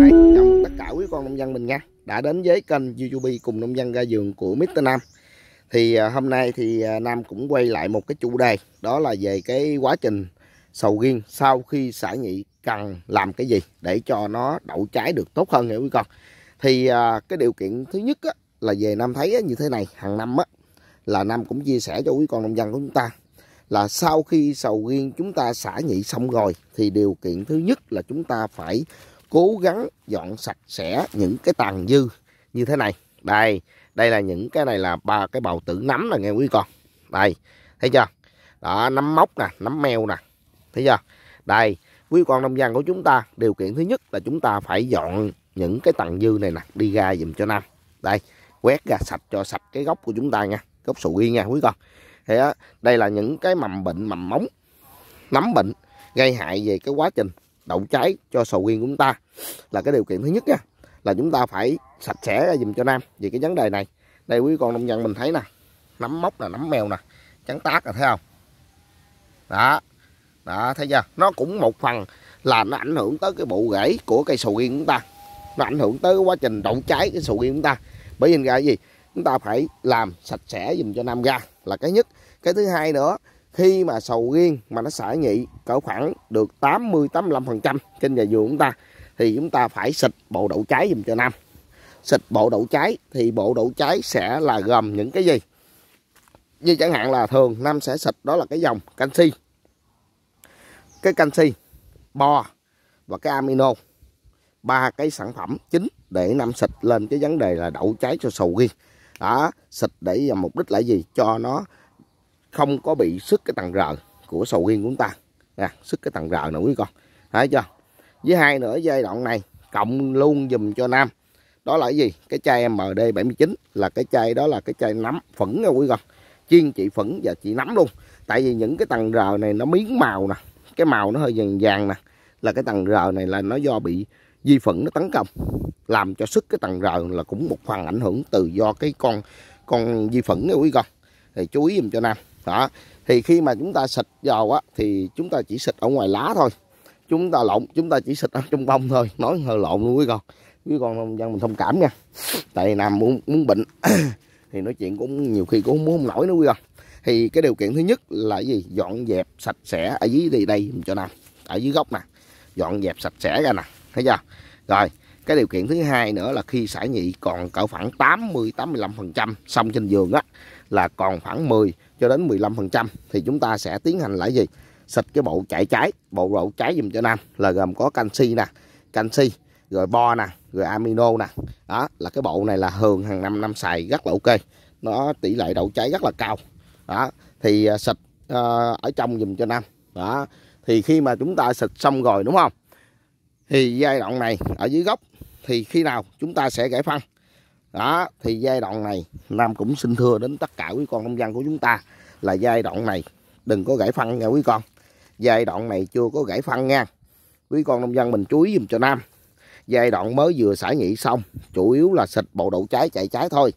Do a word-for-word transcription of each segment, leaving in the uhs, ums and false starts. Đấy, chào tất cả quý con nông dân mình nha, đã đến với kênh YouTube cùng nông dân ra vườn của Mr Nam. Thì hôm nay thì Nam cũng quay lại một cái chủ đề, đó là về cái quá trình sầu riêng sau khi xả nhị cần làm cái gì để cho nó đậu trái được tốt hơn nha quý con. Thì cái điều kiện thứ nhất á, là về Nam thấy như thế này, hàng năm á, là Nam cũng chia sẻ cho quý con nông dân của chúng ta là sau khi sầu riêng chúng ta xả nhị xong rồi thì điều kiện thứ nhất là chúng ta phải cố gắng dọn sạch sẽ những cái tàn dư như thế này. Đây, đây là những cái này là ba cái bào tử nấm là nghe quý con. Đây, thấy chưa? Đó, nấm mốc nè, nấm meo nè. Thấy chưa? Đây, quý con nông dân của chúng ta, điều kiện thứ nhất là chúng ta phải dọn những cái tàn dư này nè đi ra dùm cho Nam. Đây, quét ra sạch cho sạch cái gốc của chúng ta nha, gốc sầu riêng nha quý con. Thì đó, đây là những cái mầm bệnh, mầm móng, nấm bệnh gây hại về cái quá trình đậu trái cho sầu riêng của chúng ta. Là cái điều kiện thứ nhất nha, là chúng ta phải sạch sẽ ra dùm cho Nam về cái vấn đề này. Đây quý con nông dân mình thấy nè, nấm mốc là nấm mèo nè, trắng tát là thấy không? Đó, đó thấy chưa? Nó cũng một phần là nó ảnh hưởng tới cái bộ rễ của cây sầu riêng của chúng ta, nó ảnh hưởng tới quá trình đậu trái cái sầu riêng của chúng ta. Bởi vì cái gì? Chúng ta phải làm sạch sẽ dùm cho Nam ra là cái nhất. Cái thứ hai nữa, khi mà sầu riêng mà nó xả nhị cỡ khoảng được tám mươi tám mươi lăm phần trăm trên nhà vườn chúng ta thì chúng ta phải xịt bộ đậu trái dùm cho Nam. Xịt bộ đậu trái thì bộ đậu trái sẽ là gồm những cái gì? Như chẳng hạn là thường Nam sẽ xịt đó là cái dòng canxi, cái canxi, bo và cái amino, ba cái sản phẩm chính để Nam xịt lên cái vấn đề là đậu trái cho sầu riêng. Đó, xịt để mục đích là gì? Cho nó không có bị sức cái tầng rờ của sầu riêng của chúng ta nè, sức cái tầng rờ nữa quý con, thấy chưa? Với hai nữa giai đoạn này cộng luôn dùm cho Nam đó là cái gì? Cái chai M D bảy mươi chín, là cái chai đó là cái chai nấm phẫn nha quý con, chuyên trị phẫn và trị nấm luôn. Tại vì những cái tầng rờ này nó miếng màu nè, cái màu nó hơi vàng vàng nè, là cái tầng rờ này là nó do bị vi phẫn nó tấn công, làm cho sức cái tầng rờ là cũng một phần ảnh hưởng từ do cái con con vi phẫn nha quý con. Thì chú ý dùm cho Nam. Đó, thì khi mà chúng ta xịt vào á thì chúng ta chỉ xịt ở ngoài lá thôi, chúng ta lộn chúng ta chỉ xịt ở trong bông thôi, nói hơi lộn luôn quý con, quý con nông dân mình thông cảm nha. Tại Nam muốn muốn bệnh thì nói chuyện cũng nhiều khi cũng muốn không nổi nữa quý con. Thì cái điều kiện thứ nhất là gì? Dọn dẹp sạch sẽ ở dưới đây đây cho Nam, ở dưới gốc nè, dọn dẹp sạch sẽ ra nè, thấy chưa? Rồi cái điều kiện thứ hai nữa là khi xả nhị còn cỡ khoảng tám mươi tám mươi lăm phần trăm xong trên vườn á, là còn khoảng mười cho đến mười lăm phần trăm thì chúng ta sẽ tiến hành lại gì? Xịt cái bộ chạy trái, bộ đậu trái dùm cho Nam, là gồm có canxi nè, canxi, rồi bo nè, rồi amino nè. Đó, là cái bộ này là thường hàng năm năm xài rất là ok. Nó tỷ lệ đậu trái rất là cao. Đó, thì xịt uh, ở trong dùm cho Nam. Đó, thì khi mà chúng ta xịt xong rồi đúng không? Thì giai đoạn này ở dưới gốc thì khi nào chúng ta sẽ gãy phân. Đó, thì giai đoạn này Nam cũng xin thưa đến tất cả quý con nông dân của chúng ta là giai đoạn này đừng có gãy phân nha quý con. Giai đoạn này chưa có gãy phân nha. Quý con nông dân mình chú ý dùm cho Nam. Giai đoạn mới vừa xả nhị xong, chủ yếu là xịt bộ đậu trái chạy trái thôi.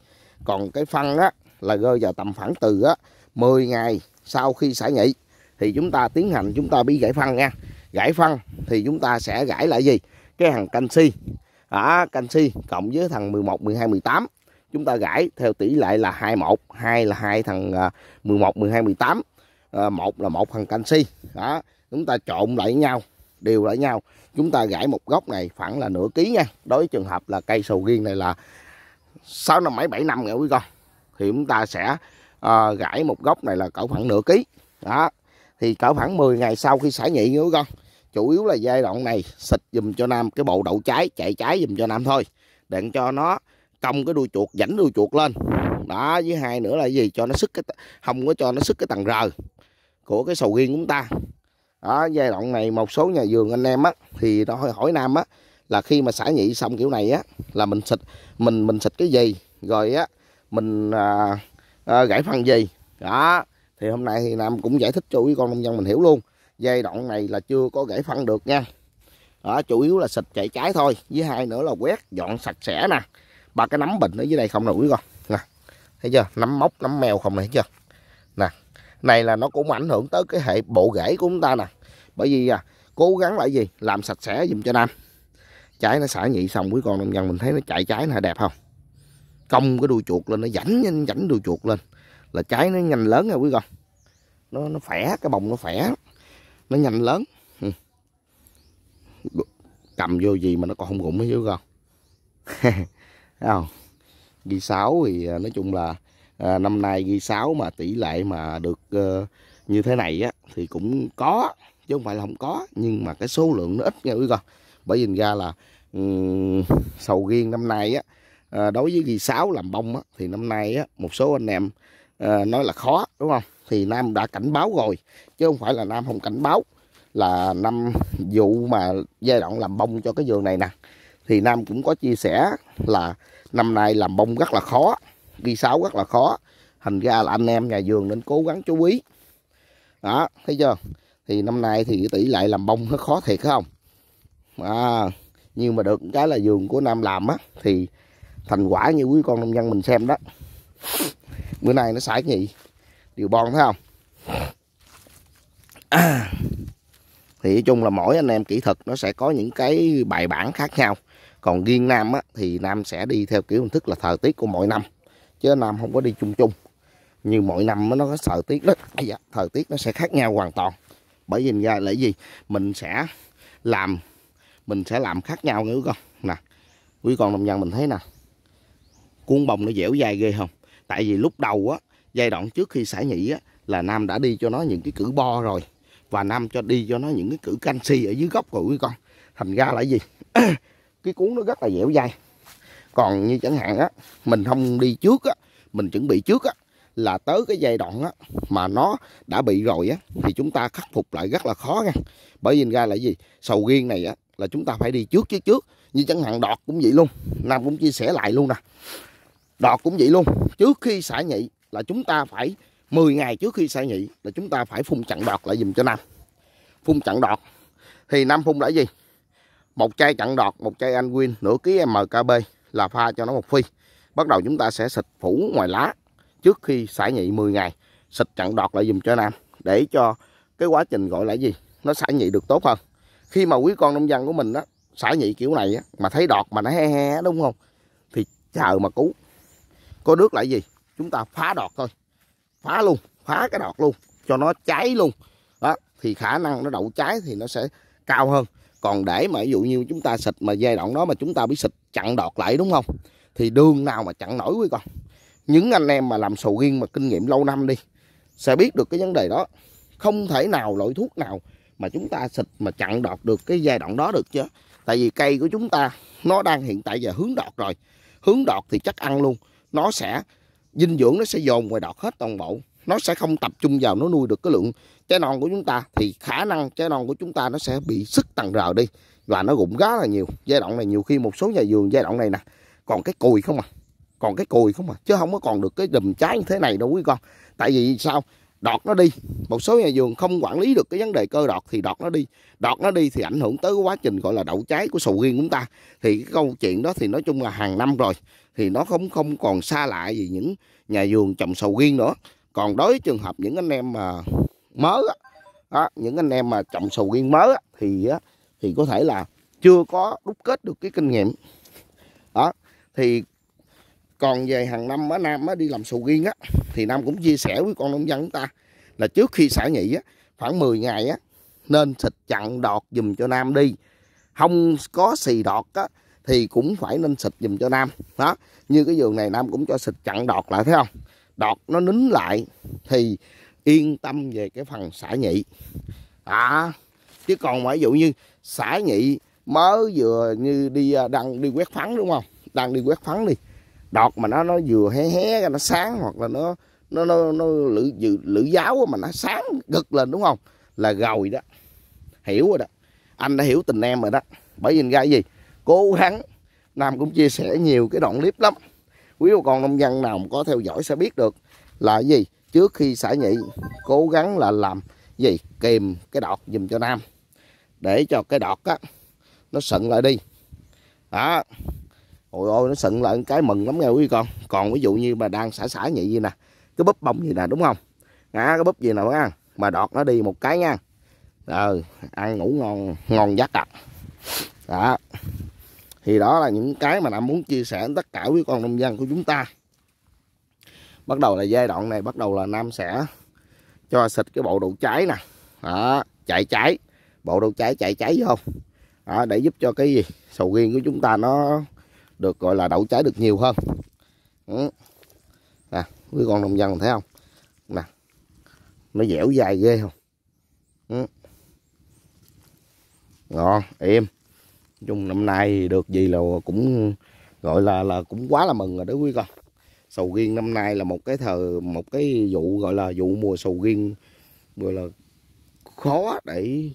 Còn cái phân á là rơi vào tầm khoảng từ á mười ngày sau khi xả nhị thì chúng ta tiến hành chúng ta bị gãy phân nha. Gãy phân thì chúng ta sẽ gãy lại gì? Cái hàng canxi. Đó, canxi cộng với thằng mười một, mười hai, mười tám chúng ta gãy theo tỷ lệ là hai một, hai là hai thằng mười một, mười hai, mười tám, một là một thằng canxi. Đó, chúng ta trộn lại nhau, đều lại nhau, chúng ta gãy một gốc này khoảng là nửa ký nha. Đối với trường hợp là cây sầu riêng này là sáu năm mấy bảy năm nha quý con, thì chúng ta sẽ uh, gãy một gốc này là cỡ khoảng nửa ký. Đó, thì cỡ khoảng mười ngày sau khi xả nhị nha quý con. Chủ yếu là giai đoạn này xịt dùm cho Nam cái bộ đậu trái chạy trái dùm cho Nam thôi, để cho nó cong cái đuôi chuột, dảnh đuôi chuột lên. Đó, với hai nữa là gì? Cho nó sức cái, không có cho nó sức cái tầng rờ của cái sầu riêng của chúng ta. Đó, giai đoạn này một số nhà vườn anh em á thì nó hỏi Nam á là khi mà xả nhị xong kiểu này á là mình xịt mình mình xịt cái gì, rồi á mình à, à, gãy phân gì. Đó, thì hôm nay thì Nam cũng giải thích cho quý con nông dân mình hiểu luôn. Giai đoạn này là chưa có gãy phân được nha. Đó, chủ yếu là xịt chạy trái thôi. Với hai nữa là quét dọn sạch sẽ nè. Ba cái nấm bệnh ở dưới đây không nè quý con. Nè, thấy chưa? Nấm mốc, nấm mèo không nè, thấy chưa? Nè, này là nó cũng ảnh hưởng tới cái hệ bộ rễ của chúng ta nè. Bởi vì à, cố gắng lại gì làm sạch sẽ dùm cho Nam. Trái nó xả nhị xong, quý con nông dân mình thấy nó chạy trái nó đẹp không, cong cái đuôi chuột lên, nó rảnh nhanh rảnh đuôi chuột lên là trái nó nhanh lớn nha quý con. Nó nó phẻ, cái bông nó phẻ, nó nhanh lớn. Ừ. Cầm vô gì mà nó còn không rụng hết con. Không, ghi sáu thì nói chung là à, năm nay ghi sáu mà tỷ lệ mà được uh, như thế này á thì cũng có chứ không phải là không có, nhưng mà cái số lượng nó ít nha quý con. Bởi vì ra là um, sầu riêng năm nay á, à, đối với ghi sáu làm bông á, thì năm nay á, một số anh em à, nói là khó đúng không, thì Nam đã cảnh báo rồi chứ không phải là Nam không cảnh báo. Là năm vụ mà giai đoạn làm bông cho cái vườn này nè thì Nam cũng có chia sẻ là năm nay làm bông rất là khó, ghi sáu rất là khó, thành ra là anh em nhà vườn nên cố gắng chú ý đó, thấy chưa. Thì năm nay thì tỷ lệ làm bông nó khó thiệt không à, nhưng mà được cái là vườn của Nam làm á thì thành quả như quý con nông dân mình xem đó. Bữa nay nó xả nhị điều bon thấy không à. Thì nói chung là mỗi anh em kỹ thuật nó sẽ có những cái bài bản khác nhau. Còn riêng Nam á, thì Nam sẽ đi theo kiểu hình thức là thời tiết của mọi năm, chứ Nam không có đi chung chung như mọi năm. Nó có thời tiết đó, thời tiết nó sẽ khác nhau hoàn toàn. Bởi vì ra là gì mình sẽ làm, mình sẽ làm khác nhau nữa con nè. Quý con nông dân mình thấy nè, cuốn bông nó dẻo dai ghê không. Tại vì lúc đầu á, giai đoạn trước khi xả nhị á, là Nam đã đi cho nó những cái cử bo rồi, và Nam cho đi cho nó những cái cử canxi ở dưới gốc rồi quý con. Thành ra là gì cái cuốn nó rất là dẻo dai. Còn như chẳng hạn á, mình không đi trước á, mình chuẩn bị trước á, là tới cái giai đoạn á mà nó đã bị rồi á, thì chúng ta khắc phục lại rất là khó nha. Bởi vì ra là gì sầu riêng này á, là chúng ta phải đi trước chứ trước. Như chẳng hạn đọt cũng vậy luôn, Nam cũng chia sẻ lại luôn nè. Đọt cũng vậy luôn, trước khi xả nhị là chúng ta phải mười ngày trước khi xả nhị là chúng ta phải phun chặn đọt lại dùm cho Nam. Phun chặn đọt thì Nam phun lại gì? Một chai chặn đọt, một chai Anwin, nửa ký em ca bê là pha cho nó một phi. Bắt đầu chúng ta sẽ xịt phủ ngoài lá trước khi xả nhị mười ngày, xịt chặn đọt lại dùm cho Nam để cho cái quá trình gọi là gì? Nó xả nhị được tốt hơn. Khi mà quý con nông dân của mình đó, xả nhị kiểu này á, mà thấy đọt mà nó he he đúng không? Thì chờ mà cứu. Có nước lại gì? Chúng ta phá đọt thôi. Phá luôn, phá cái đọt luôn cho nó cháy luôn đó, thì khả năng nó đậu cháy thì nó sẽ cao hơn. Còn để mà ví dụ như chúng ta xịt mà giai đoạn đó mà chúng ta bị xịt chặn đọt lại đúng không, thì đường nào mà chặn nổi quý con. Những anh em mà làm sầu riêng mà kinh nghiệm lâu năm đi sẽ biết được cái vấn đề đó. Không thể nào loại thuốc nào mà chúng ta xịt mà chặn đọt được cái giai đoạn đó được chứ. Tại vì cây của chúng ta nó đang hiện tại giờ hướng đọt rồi, hướng đọt thì chắc ăn luôn, nó sẽ dinh dưỡng nó sẽ dồn ngoài đọt hết toàn bộ, nó sẽ không tập trung vào nó nuôi được cái lượng trái non của chúng ta, thì khả năng trái non của chúng ta nó sẽ bị sức tàn rờ đi và nó rụng rất là nhiều. Giai đoạn này nhiều khi một số nhà vườn giai đoạn này nè còn cái cùi không à, còn cái cùi không à, chứ không có còn được cái đùm trái như thế này đâu quý con. Tại vì sao? Đọt nó đi, một số nhà vườn không quản lý được cái vấn đề cơ đọt thì đọt nó đi, đọt nó đi thì ảnh hưởng tới cái quá trình gọi là đậu trái của sầu riêng chúng ta. Thì cái câu chuyện đó thì nói chung là hàng năm rồi, thì nó không không còn xa lạ gì những nhà vườn trồng sầu riêng nữa. Còn đối với trường hợp những anh em mà mới á, á những anh em mà trồng sầu riêng mới á, thì á, thì có thể là chưa có đúc kết được cái kinh nghiệm đó. Thì còn về hàng năm á, Nam á, đi làm sầu riêng á, thì Nam cũng chia sẻ với con nông dân chúng ta là trước khi xả nhị á, khoảng mười ngày á, nên xịt chặn đọt dùm cho Nam đi. Không có xì đọt á, thì cũng phải nên xịt dùm cho Nam đó. Như cái vườn này Nam cũng cho xịt chặn đọt lại thấy không, đọt nó nín lại thì yên tâm về cái phần xả nhị à. Chứ còn mà ví dụ như xả nhị mới vừa như đi đang đi quét phắn đúng không, đang đi quét phắn đi, đọt mà nó nó vừa hé hé ra nó sáng, hoặc là nó nó nó nó lưỡi lưỡi giáo mà nó sáng gật lên đúng không, là rồi đó, hiểu rồi đó, anh đã hiểu tình em rồi đó. Bởi vì ra gì cố gắng, Nam cũng chia sẻ nhiều cái đoạn clip lắm, quý bà con nông dân nào có theo dõi sẽ biết được là gì, trước khi xả nhị cố gắng là làm gì kìm cái đọt dùm cho Nam để cho cái đọt á nó sận lại đi đó. Ôi ôi nó sận lại cái mừng lắm nghe quý con. Còn ví dụ như mà đang xả xả nhị gì nè, cái búp bông gì nè đúng không, à, cái búp gì nè mà đọt nó đi một cái nha, Ờ, ăn ngủ ngon ngon giấc à. Đó. Thì đó là những cái mà Nam muốn chia sẻ với tất cả quý con nông dân của chúng ta. Bắt đầu là giai đoạn này, bắt đầu là Nam sẽ cho xịt cái bộ đậu trái nè. Đó, chạy trái, bộ đậu trái chạy trái vô. Đó, để giúp cho cái gì sầu riêng của chúng ta nó được gọi là đậu trái được nhiều hơn. Ừ. Nè, quý con nông dân thấy không? Nè, nó dẻo dài ghê không? Ừ. Ngon, im. Nói chung năm nay được gì là cũng gọi là là cũng quá là mừng rồi đó quý con. Sầu riêng năm nay là một cái thờ một cái vụ gọi là vụ mùa sầu riêng gọi là khó để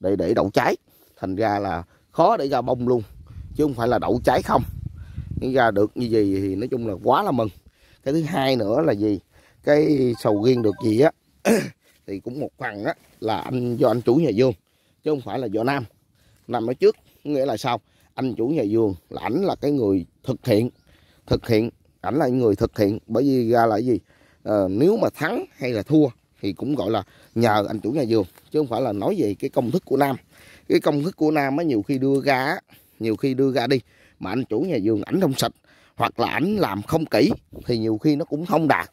để để đậu trái, thành ra là khó để ra bông luôn chứ không phải là đậu trái không. Nếu ra được như gì thì nói chung là quá là mừng. Cái thứ hai nữa là gì, cái sầu riêng được gì á thì cũng một phần á là anh do anh chủ nhà vườn chứ không phải là do Nam. Nam nói trước, nghĩa là sao, anh chủ nhà vườn là ảnh là cái người thực hiện thực hiện ảnh là người thực hiện, bởi vì ra là cái gì, ờ, nếu mà thắng hay là thua thì cũng gọi là nhờ anh chủ nhà vườn chứ không phải là nói về cái công thức của Nam. Cái công thức của Nam á nhiều khi đưa ra nhiều khi đưa ra đi mà anh chủ nhà vườn ảnh không sạch hoặc là ảnh làm không kỹ thì nhiều khi nó cũng không đạt.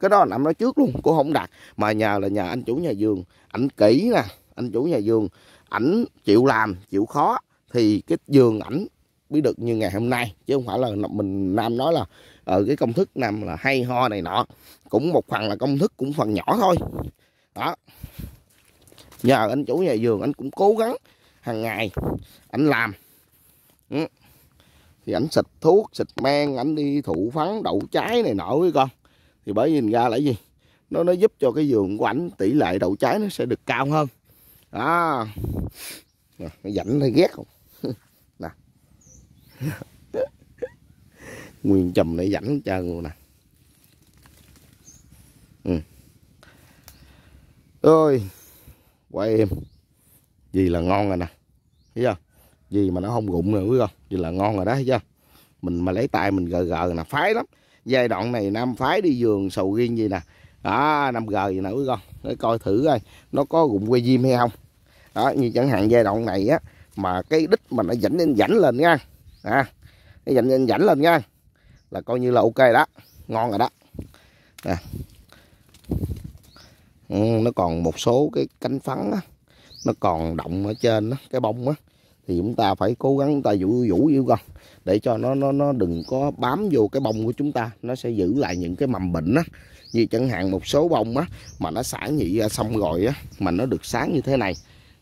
Cái đó là Nam nói trước luôn, cũng không đạt, mà nhờ là nhờ anh chủ nhà vườn ảnh kỹ nè, anh chủ nhà vườn ảnh chịu làm chịu khó thì cái vườn ảnh mới được như ngày hôm nay, chứ không phải là mình Nam nói là ở cái công thức Nam là hay ho này nọ, cũng một phần là công thức cũng phần nhỏ thôi. Đó, nhờ anh chủ nhà vườn anh cũng cố gắng hàng ngày anh làm. Ừ. Thì ảnh xịt thuốc xịt men, ảnh đi thụ phấn đậu trái này nọ với con, thì bởi nhìn ra là gì, nó nó giúp cho cái vườn của ảnh tỷ lệ đậu trái nó sẽ được cao hơn. Đó, dảnh thấy ghét không? Nè nguyên chùm để dảnh hết trơn luôn nè. Ừ. Ôi quay em, gì là ngon rồi nè, thấy chưa? Gì mà nó không rụng rồi quý không? Gì là ngon rồi đó, thấy chưa? Mình mà lấy tay mình gờ gờ là phái lắm. Giai đoạn này Nam phái đi vườn sầu riêng gì nè. Đó, Nam gờ gì nè quý con, để coi thử coi nó có rụng que diêm hay không. Đó, như chẳng hạn giai đoạn này á mà cái đít mà nó dảnh lên dảnh lên nha. À, nó dảnh lên dảnh lên nha. Là coi như là ok đó, ngon rồi đó. Nè. Ừ, nó còn một số cái cánh phấn á, nó còn động ở trên đó, cái bông á thì chúng ta phải cố gắng chúng ta vũ vũ yêu con để cho nó nó nó đừng có bám vô cái bông của chúng ta, nó sẽ giữ lại những cái mầm bệnh á. Như chẳng hạn một số bông á mà nó xả nhị ra xong rồi á mà nó được sáng như thế này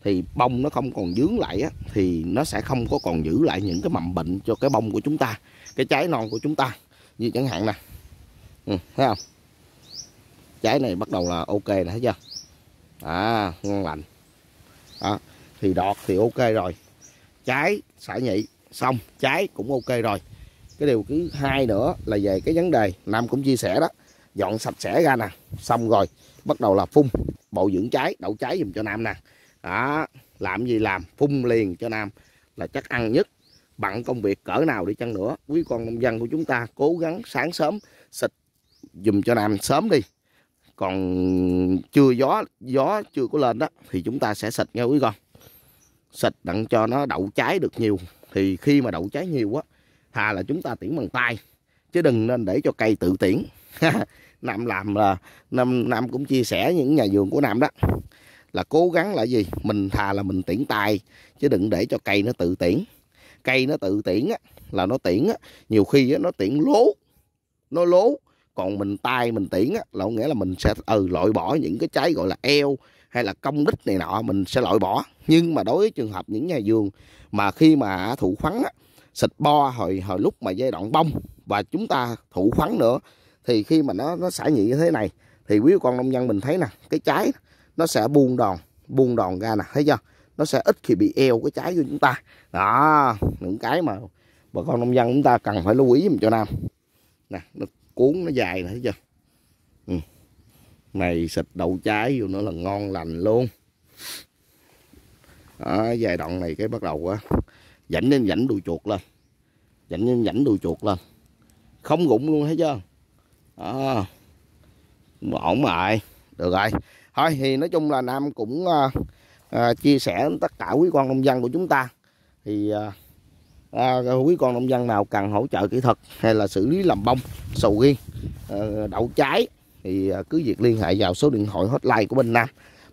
thì bông nó không còn dướng lại á, thì nó sẽ không có còn giữ lại những cái mầm bệnh cho cái bông của chúng ta, cái trái non của chúng ta. Như chẳng hạn nè. Ừ, thấy không? Trái này bắt đầu là ok nè, thấy chưa? À, ngon lành. Đó, thì đọt thì ok rồi. Trái xả nhị xong, trái cũng ok rồi. Cái điều thứ hai nữa là về cái vấn đề Nam cũng chia sẻ đó, dọn sạch sẽ ra nè, xong rồi bắt đầu là phun bộ dưỡng trái, đậu trái dùm cho Nam nè. Đó, làm gì làm phun liền cho Nam là chắc ăn nhất. Bằng công việc cỡ nào đi chăng nữa, quý con nông dân của chúng ta cố gắng sáng sớm xịt dùm cho Nam sớm đi. Còn chưa gió gió chưa có lên đó thì chúng ta sẽ xịt nha quý con. Xịt đặng cho nó đậu trái được nhiều. Thì khi mà đậu trái nhiều á, thà là chúng ta tiễn bằng tay chứ đừng nên để cho cây tự tiễn. Nam làm là Nam Nam cũng chia sẻ những nhà vườn của Nam đó, là cố gắng là gì, mình thà là mình tiễn tay chứ đừng để cho cây nó tự tiễn. Cây nó tự tiễn á, là nó tiễn á, nhiều khi á, nó tiễn lố, nó lố. Còn mình tay mình tiễn á, là nghĩa là mình sẽ ừ, loại bỏ những cái trái gọi là eo hay là công đích này nọ, mình sẽ loại bỏ. Nhưng mà đối với trường hợp những nhà vườn mà khi mà thụ phấn á, xịt bo hồi hồi lúc mà giai đoạn bông và chúng ta thụ phấn nữa, thì khi mà nó nó xả nhị như thế này thì quý con nông dân mình thấy nè, cái trái nó sẽ buông đòn buông đòn ra nè, thấy chưa? Nó sẽ ít khi bị eo cái trái của chúng ta. Đó, những cái mà bà con nông dân chúng ta cần phải lưu ý giùm cho Nam nè. Nó cuốn nó dài nè, thấy chưa? Ừ. Này xịt đậu trái vô nữa là ngon lành luôn. Đó, giai đoạn này cái bắt đầu á dảnh lên dảnh đùi chuột lên, dảnh lên dảnh đùi chuột lên, không rụng luôn, thấy chưa? Đó, ổn rồi, được rồi. Thôi thì nói chung là Nam cũng uh, à, chia sẻ tất cả quý con nông dân của chúng ta. Thì à, quý con nông dân nào cần hỗ trợ kỹ thuật hay là xử lý làm bông, sầu riêng, à, đậu trái thì cứ việc liên hệ vào số điện thoại hotline của bên Nam.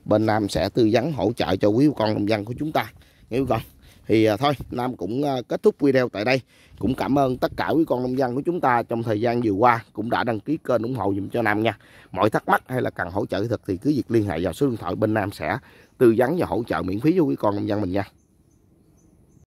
Bên Nam sẽ tư vấn hỗ trợ cho quý con nông dân của chúng ta. Nghe quý con. Thì à, thôi Nam cũng à, kết thúc video tại đây. Cũng cảm ơn tất cả quý con nông dân của chúng ta trong thời gian vừa qua cũng đã đăng ký kênh ủng hộ dùm cho Nam nha. Mọi thắc mắc hay là cần hỗ trợ kỹ thuật thì cứ việc liên hệ vào số điện thoại, bên Nam sẽ tư vấn và hỗ trợ miễn phí cho quý con nông dân mình nha.